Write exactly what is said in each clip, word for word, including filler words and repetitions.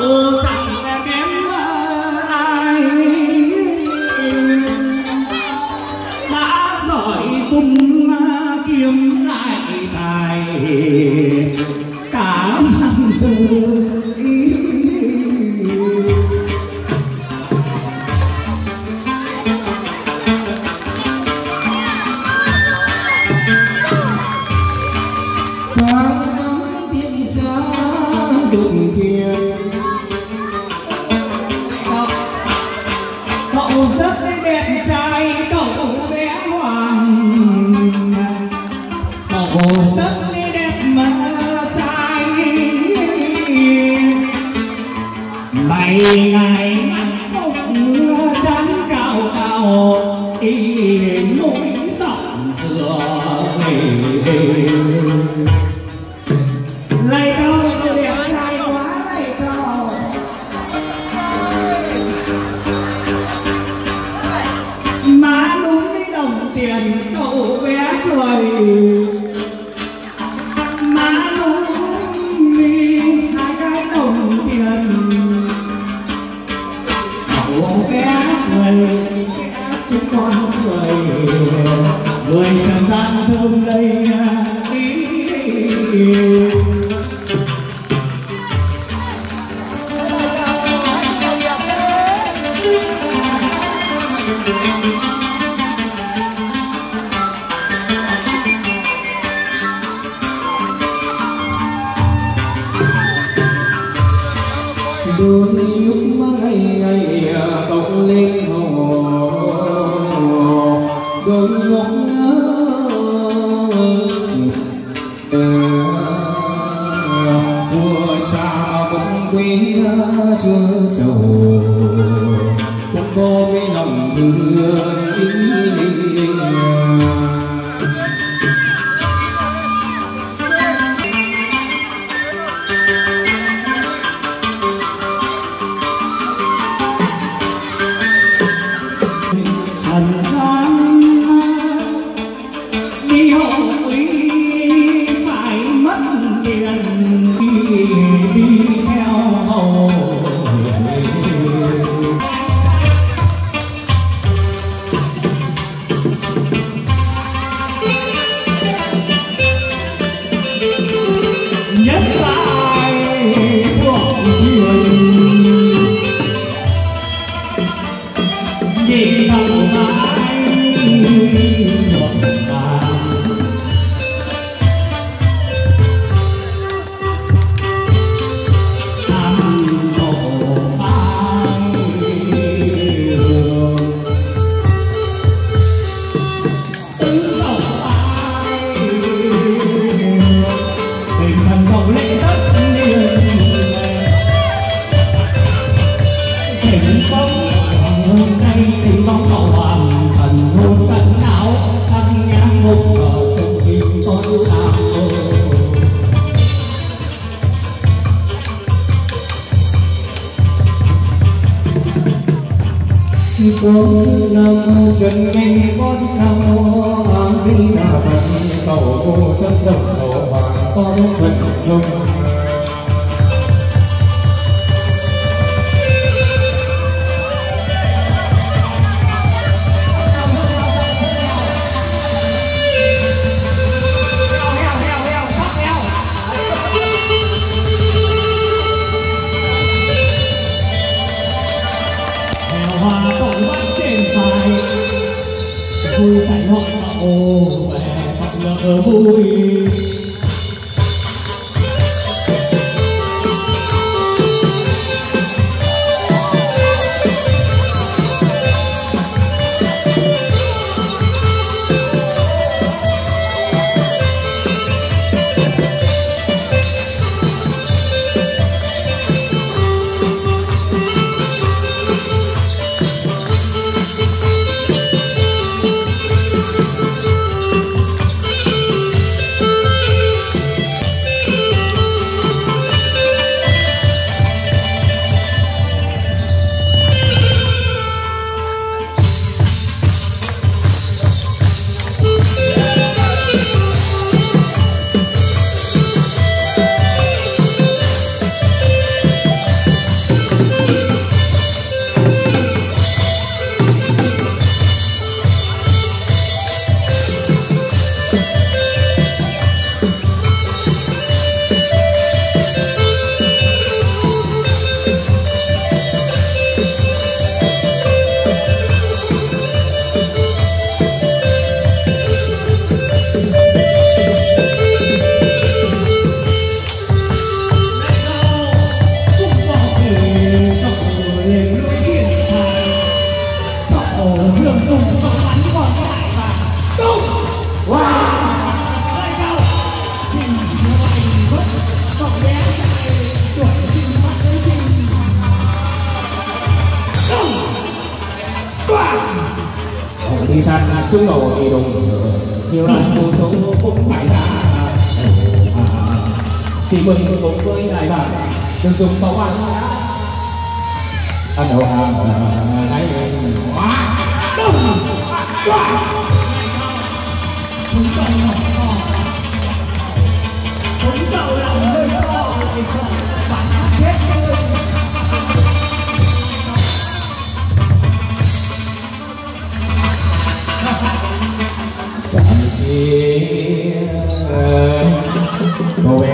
cậu chẳng kém ai, đã giỏi cung kiếm lại tài cả năm tư. đi săn xuống đồ thì đồ nhiều lần một số cũng phải ra chị mình cũng với lại bạn dùng dùng bảo ăn ăn đầu hàng lấy quá đông quá chúng đầu là người to bạn chết luôn. Sáng cô bé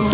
chào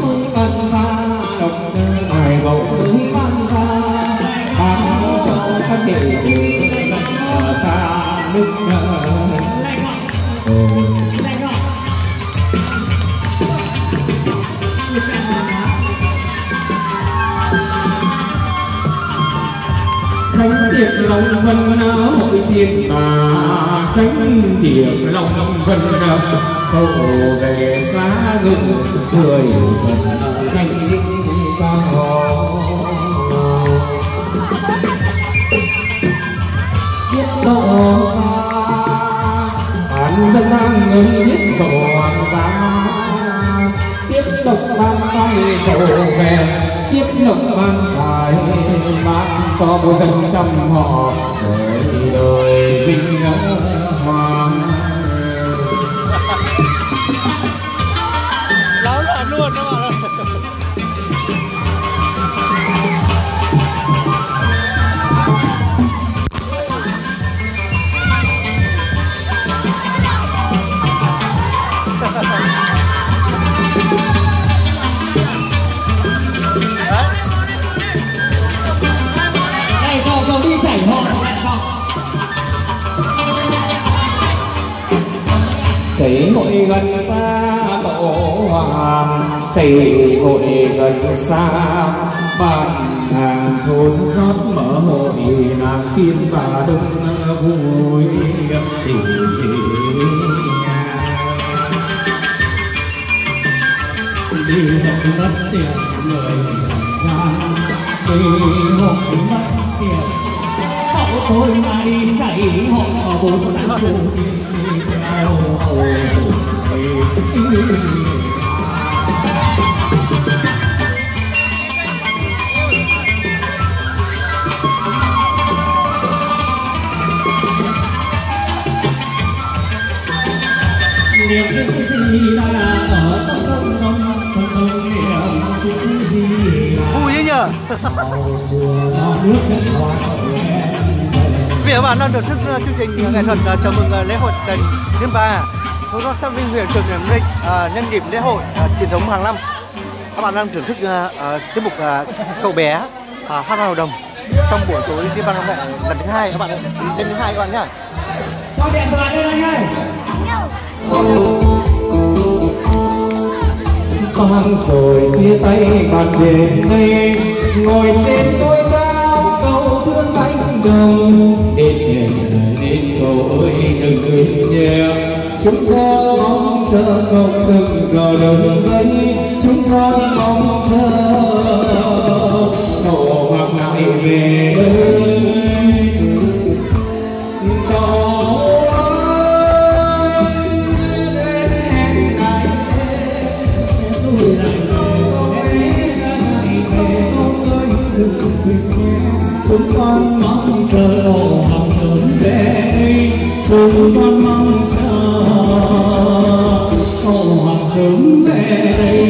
mừng lễ hội Đền Đức Tiên Bà, thôn Rót, xã Vinh, huyện Triều Đình, Ninh nhân dịp lễ hội truyền thống hàng năm. Các bạn đang thưởng thức tiết mục cậu bé Hát văn hầu đồng trong buổi tối liên hoan văn nghệ lần thứ hai các bạn, đêm thứ hai các bạn nhá. Sao đẹp quá đây anh ơi. Con rồi chia tay bạn đến đây ngồi trên đôi cao cầu thương anh đồng đến đêm đến cầu ơi đừng đừng nhé. Chúng con mong chờ cầu từng giờ đợi giây, chúng con mong chờ cầu hoàng lại về đây. Cầu ơi đến em lại về, dù lại sâu em lại sâu không ơi đừng quên em. Chúng con mong chờ cầu hoàng sớm về đây, chúng con mong chờ sớm về đây.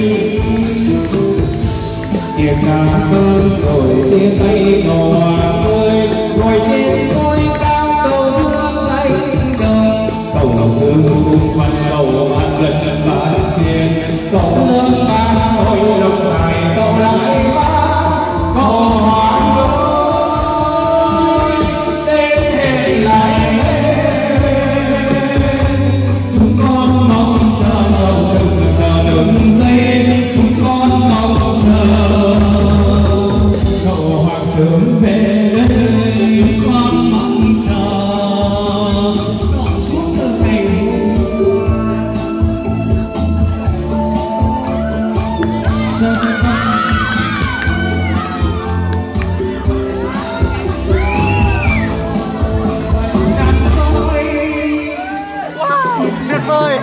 Tiệc đã hơn rồi chia tay màu hoa tươi, ngồi trên ngôi cao cầu thương anh đồng. Cầu thương cùng quan cầu bạn lần chân bạn xiên, cầu thương ta hồi đồng tài cầu lại ba cầu hoa đôi đến hẹn lại em. Chúng con mong chờ cầu từng giây, chúng con mong chờ cầu hoàng sớm về đây. Chúng con mong chờ đón suốt đời này. Chờ chúng con. Chán rồi. Wow, tuyệt vời.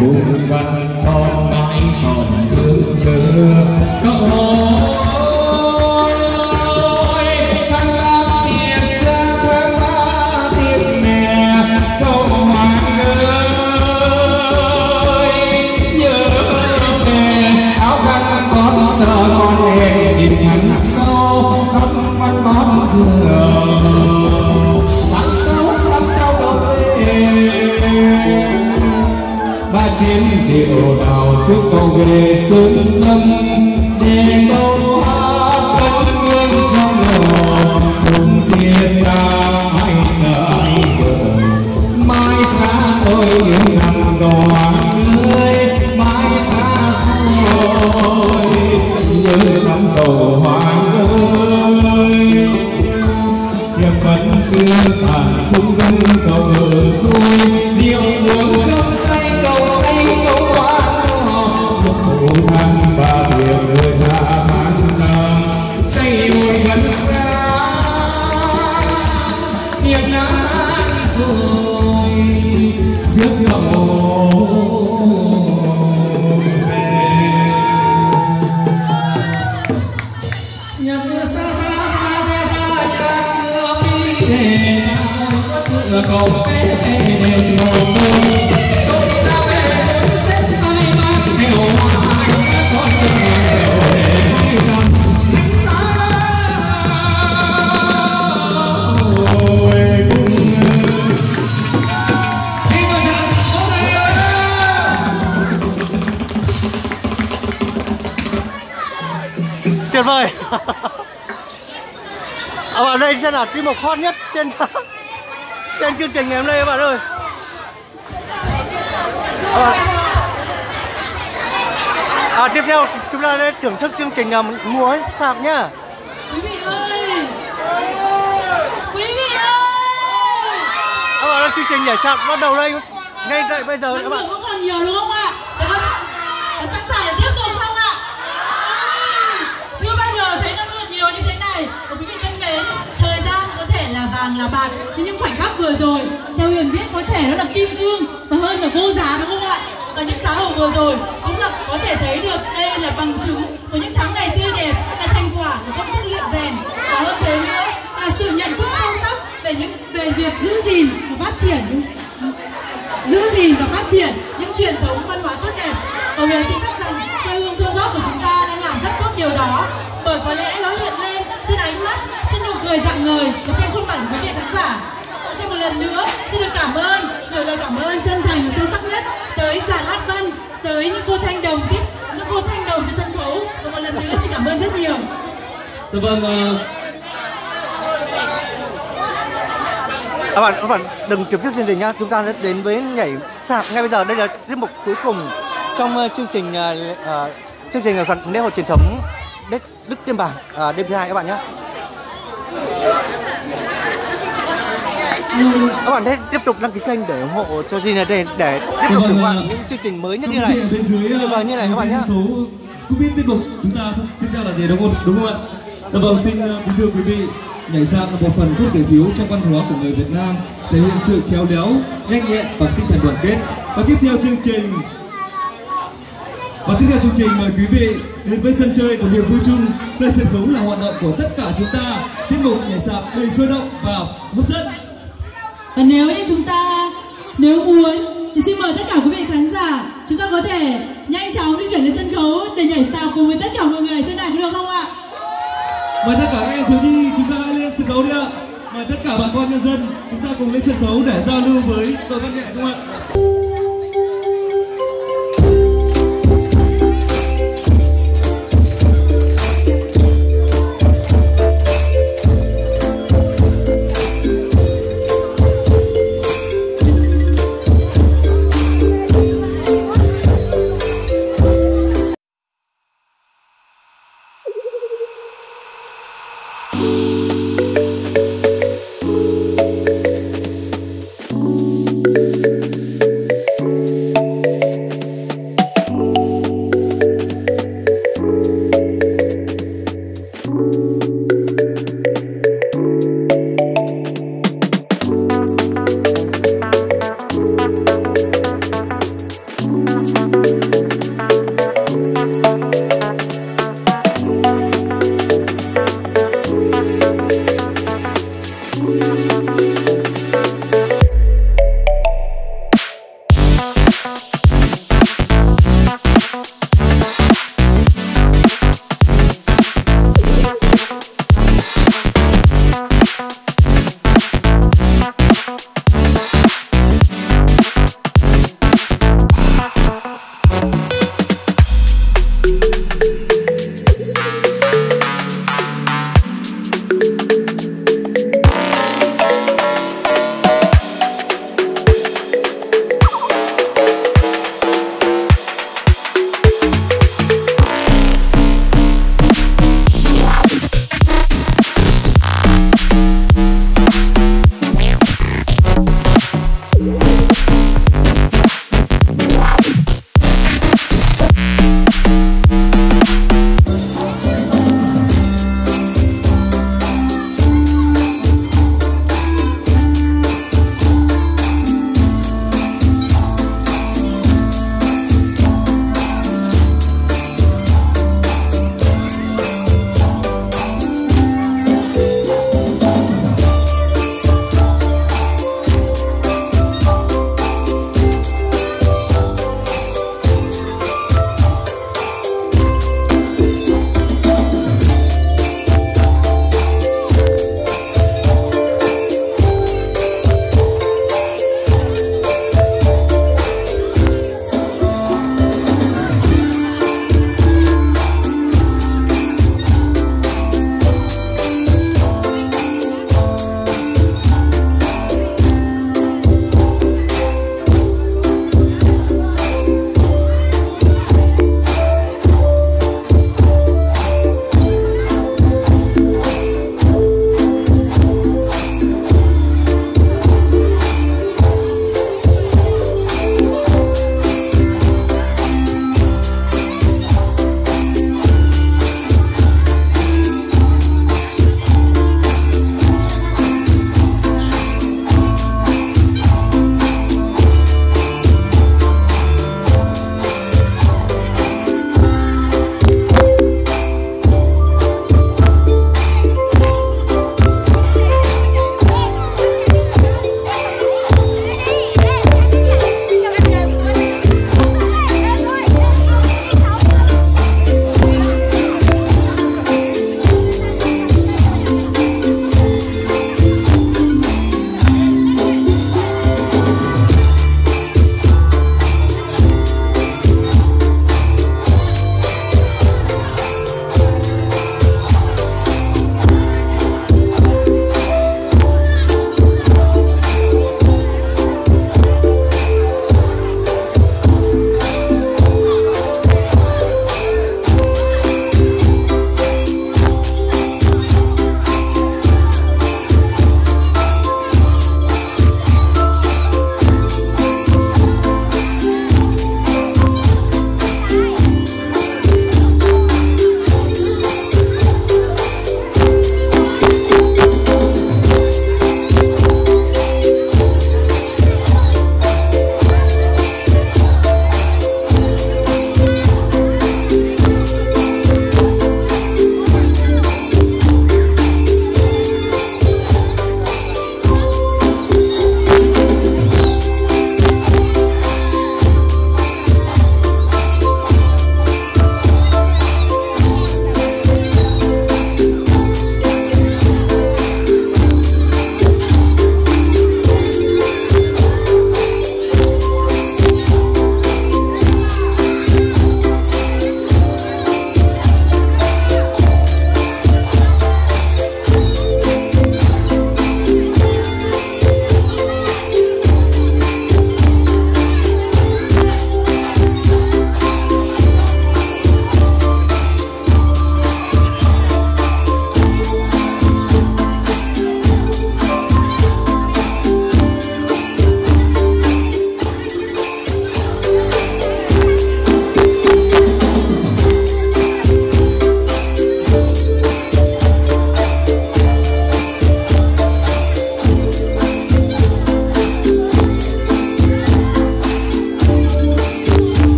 Buồn văn con mãi còn thương nhớ cậu ơi, tháng ba tiệc cha tháng ba tiệc mẹ cậu hoàng ơi nhớ về áo văn con chờ con em nhìn nhắn sâu áo văn con chờ. Chén rượu đào giúp cầu về sớm tâm để câu hát vẫn nguyên trong lòng cùng chia xa hãy chờ anh về mai xa tôi những năm đò người mai xa rồi như năm đầu hoa ơi em vẫn chưa tàn không dân cầu vui rượu uống không say cầu tháng ba tiệc người cha tháng năm xây hồi gần xa tiệc đã ăn rồi rước cậu về nhà cửa xa xa xa xa xa nhà cửa đi về nhà cậu về đền ngồi tôi tôi ra về tôi xếp tay mắt theo tuyệt vời. Ở à, đây sẽ là tiết mục hot nhất trên trên chương trình ngày hôm nay các bạn ơi. À, à, tiếp theo chúng ta sẽ thưởng thức chương trình múa sạp nhá. Quý vị ơi, quý vị ơi, các bạn ơi, chương trình nhảy sạp bắt đầu đây ngay tại bây giờ các bạn. Vẫn còn nhiều đúng không ạ? Có sẵn sàng để tiếp tục không ạ? Chưa bao giờ thấy năng lượng nhiều như thế này. Và quý vị thân mến, thời gian có thể là vàng là bạc, thế nhưng khoảnh khắc vừa rồi theo Huyền biết có thể nó là kim cương và hơn là vô giá đúng không ạ? Và những giá hầu vừa rồi cũng là có thể thấy được đây là bằng chứng của những tháng ngày tươi đẹp, là thành quả của công sức luyện rèn, và hơn thế nữa là sự nhận thức sâu sắc về những về việc giữ gìn và phát triển giữ gìn và phát triển những truyền thống văn hóa tốt đẹp. Và Huyền tin chắc rằng quê hương Thôn Rót của chúng ta đang làm rất tốt điều đó, bởi có lẽ nó hiện lên người dạng người ở trên khuôn mặt của quý vị khán giả. Xin một lần nữa xin được cảm ơn, gửi lời cảm ơn chân thành và sâu sắc nhất tới dàn hát văn, tới những cô thanh đồng tiếp, những cô thanh đồng trên sân khấu. Và một lần nữa xin cảm ơn rất nhiều. Thưa vâng. Các bạn, các bạn đừng chấm dứt chương trình nha, chúng ta đã đến với nhảy sạp ngay bây giờ. Đây là tiết mục cuối cùng trong chương trình uh, chương trình lễ hội truyền thống Đền Đức Tiên Bà uh, đêm thứ hai các bạn nhé. Ừ. Các bạn hãy tiếp tục đăng ký kênh để ủng hộ cho Gina để, để tiếp tục các bạn những chương trình mới nhất như này, như vậy như này các bạn nhé. Cũng biết tiết mục chúng ta tiếp theo là gì đúng không? Đúng không ạ? Vâng, xin kính thưa quý vị. Nhảy sạp là một phần cốt để phiếu trong văn hóa của người Việt Nam, thể hiện sự khéo léo, nhanh nhẹn và tinh thần đoàn kết. Và tiếp theo chương trình Và tiếp theo chương trình mời quý vị đến với sân chơi của niềm vui chung, nơi sân khấu là hoạt động của tất cả chúng ta. Tiết mục nhảy sạp đầy sôi động và hấp dẫn. Và nếu như chúng ta nếu muốn thì xin mời tất cả quý vị khán giả, chúng ta có thể nhanh chóng di chuyển lên sân khấu để nhảy sạp cùng với tất cả mọi người trên này, có được không ạ? Mời tất cả các em thiếu nhi chúng ta hãy lên sân khấu đi ạ. Mời tất cả bà con nhân dân chúng ta cùng lên sân khấu để giao lưu với đội văn nghệ không ạ? Thank you.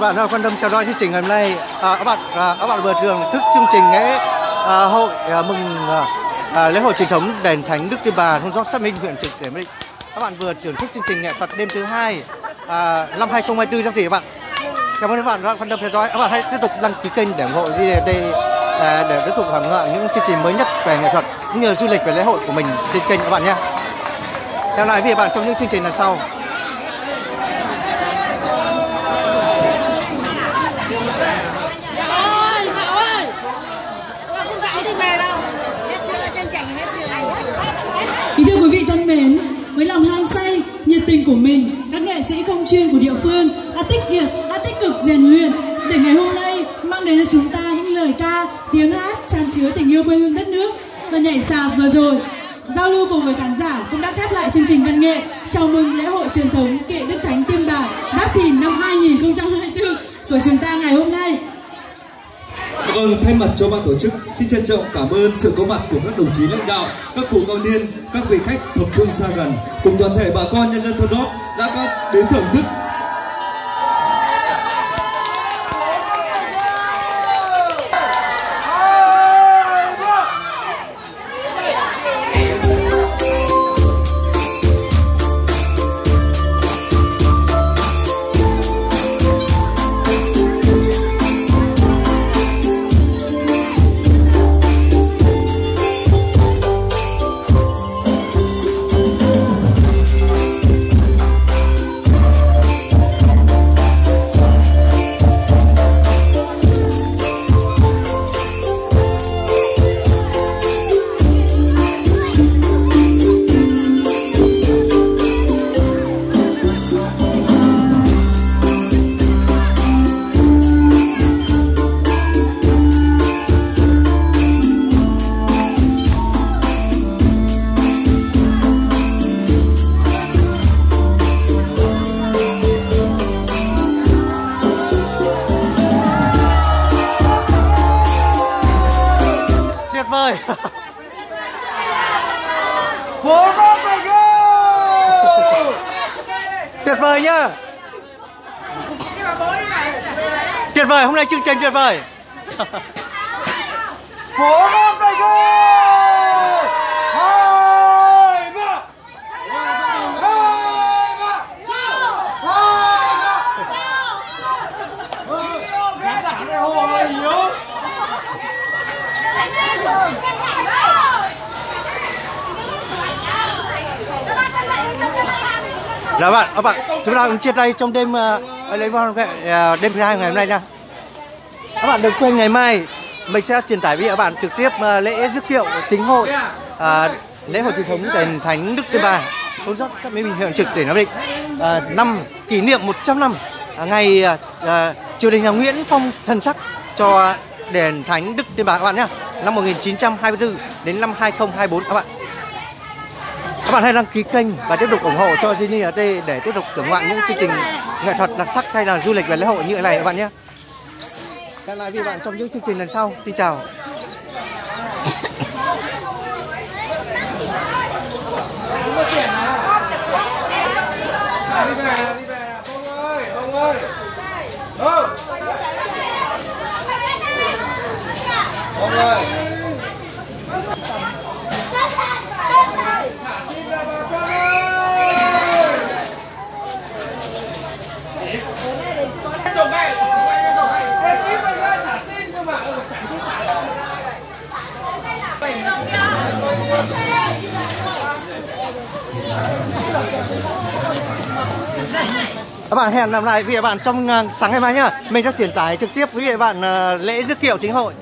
bạn đã quan tâm theo dõi chương trình hôm nay. À, các bạn à, các bạn vừa thưởng thức chương trình lễ à, hội à, mừng à, lễ hội truyền thống đền Thánh Đức Tiên Bà thôn Rót xác minh huyện Trực Để Định. Các bạn vừa thưởng thức chương trình nghệ thuật đêm thứ hai à, năm hai không hai tư trong kỳ các bạn. Cảm ơn các bạn đã quan tâm theo dõi. Các bạn hãy tiếp tục đăng ký kênh để ủng hộ video để, để, để tiếp tục hưởng thụ những chương trình mới nhất về nghệ thuật cũng như du lịch về lễ hội của mình trên kênh các bạn nhé. Hẹn lại với các bạn trong những chương trình lần sau. Kính thưa quý vị thân mến, với lòng hăng say, nhiệt tình của mình, các nghệ sĩ không chuyên của địa phương đã tích cực, đã tích cực rèn luyện để ngày hôm nay mang đến cho chúng ta những lời ca, tiếng hát tràn chứa tình yêu quê hương đất nước. Và nhảy sạp vừa rồi, giao lưu cùng với khán giả cũng đã khép lại chương trình văn nghệ chào mừng lễ hội truyền thống kệ Đức Thánh Tiên Bà Giáp Thìn năm hai nghìn không trăm hai mươi tư của chúng ta ngày hôm nay. Vâng, thay mặt cho ban tổ chức, xin trân trọng cảm ơn sự có mặt của các đồng chí lãnh đạo, các cụ cao niên, các vị khách thập phương xa gần cùng toàn thể bà con nhân dân thôn Rót đã đến thưởng thức. Tuyệt vời nhá, tuyệt vời, hôm nay chương trình tuyệt vời. Dạ bạn, các bạn, chúng ta cũng chia tay trong đêm lễ hội đêm thứ hai ngày hôm nay nha. Các bạn đừng quên ngày mai mình sẽ truyền tải với các bạn trực tiếp lễ dứt kiệu chính hội à, lễ hội truyền thống đền Thánh Đức Tiên Bà thôn Rót xác minh huyện Trực Để Nam Định à, năm kỷ niệm một trăm năm à, ngày à, triều đình nhà Nguyễn phong thần sắc cho đền Thánh Đức Tiên Bà các bạn nhé, năm một nghìn chín trăm hai mươi tư đến năm hai không hai tư các bạn. Các bạn hãy đăng ký kênh và tiếp tục ủng hộ cho giê en hát để tiếp tục thưởng ngoạn những chương trình nghệ thuật đặc sắc hay là du lịch và lễ hội như thế này các bạn nhé. Hẹn lại với bạn trong những chương trình lần sau. Xin chào. Các bạn hẹn gặp lại với các bạn trong sáng ngày mai nhá. Mình sẽ truyền tải trực tiếp với các bạn lễ dứt kiệu chính hội.